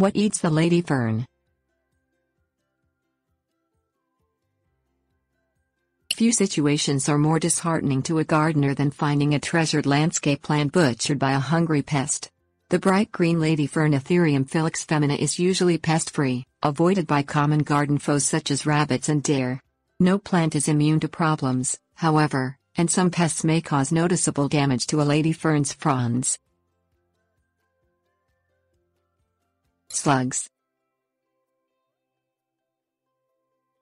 What eats the lady fern? Few situations are more disheartening to a gardener than finding a treasured landscape plant butchered by a hungry pest. The bright green lady fern Athyrium filix-femina is usually pest-free, avoided by common garden foes such as rabbits and deer. No plant is immune to problems, however, and some pests may cause noticeable damage to a lady fern's fronds. Slugs.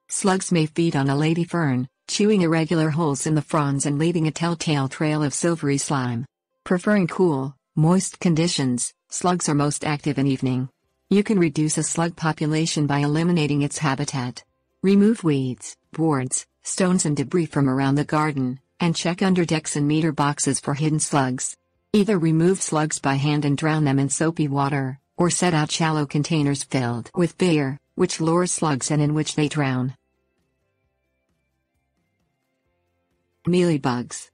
Slugs may feed on a lady fern, chewing irregular holes in the fronds and leaving a telltale trail of silvery slime. Preferring cool, moist conditions, slugs are most active in evening. You can reduce a slug population by eliminating its habitat. Remove weeds, boards, stones and debris from around the garden, and check under decks and meter boxes for hidden slugs. Either remove slugs by hand and drown them in soapy water, or set out shallow containers filled with beer, which lures slugs and in which they drown. Mealybugs.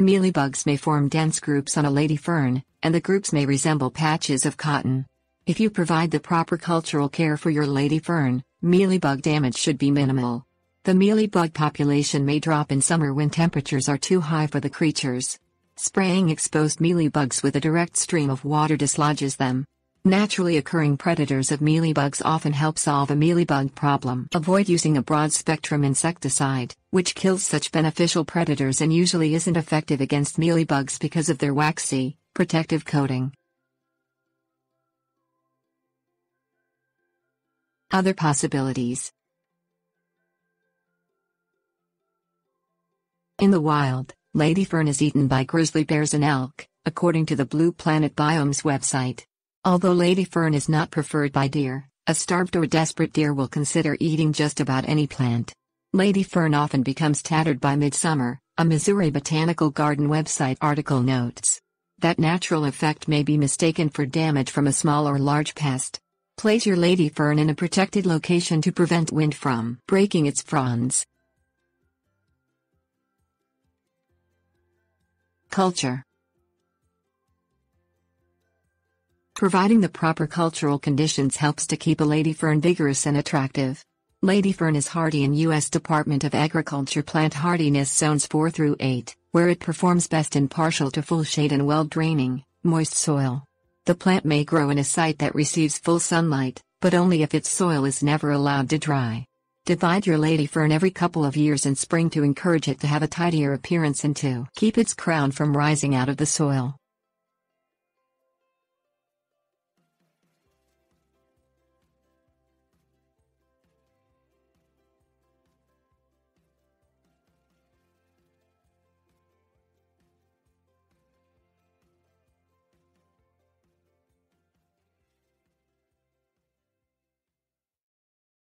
Mealybugs may form dense groups on a lady fern, and the groups may resemble patches of cotton. If you provide the proper cultural care for your lady fern, mealybug damage should be minimal. The mealybug population may drop in summer when temperatures are too high for the creatures. Spraying exposed mealybugs with a direct stream of water dislodges them. Naturally occurring predators of mealybugs often help solve a mealybug problem. Avoid using a broad-spectrum insecticide, which kills such beneficial predators and usually isn't effective against mealybugs because of their waxy, protective coating. Other possibilities. In the wild, lady fern is eaten by grizzly bears and elk, according to the Blue Planet Biomes website. Although lady fern is not preferred by deer, a starved or desperate deer will consider eating just about any plant. Lady fern often becomes tattered by midsummer, a Missouri Botanical Garden website article notes. That natural effect may be mistaken for damage from a small or large pest. Place your lady fern in a protected location to prevent wind from breaking its fronds. Culture. Providing the proper cultural conditions helps to keep a lady fern vigorous and attractive. Lady fern is hardy in U.S. Department of Agriculture plant hardiness zones 4 through 8, where it performs best in partial to full shade and well-draining, moist soil. The plant may grow in a site that receives full sunlight, but only if its soil is never allowed to dry. Divide your lady fern every couple of years in spring to encourage it to have a tidier appearance and to keep its crown from rising out of the soil.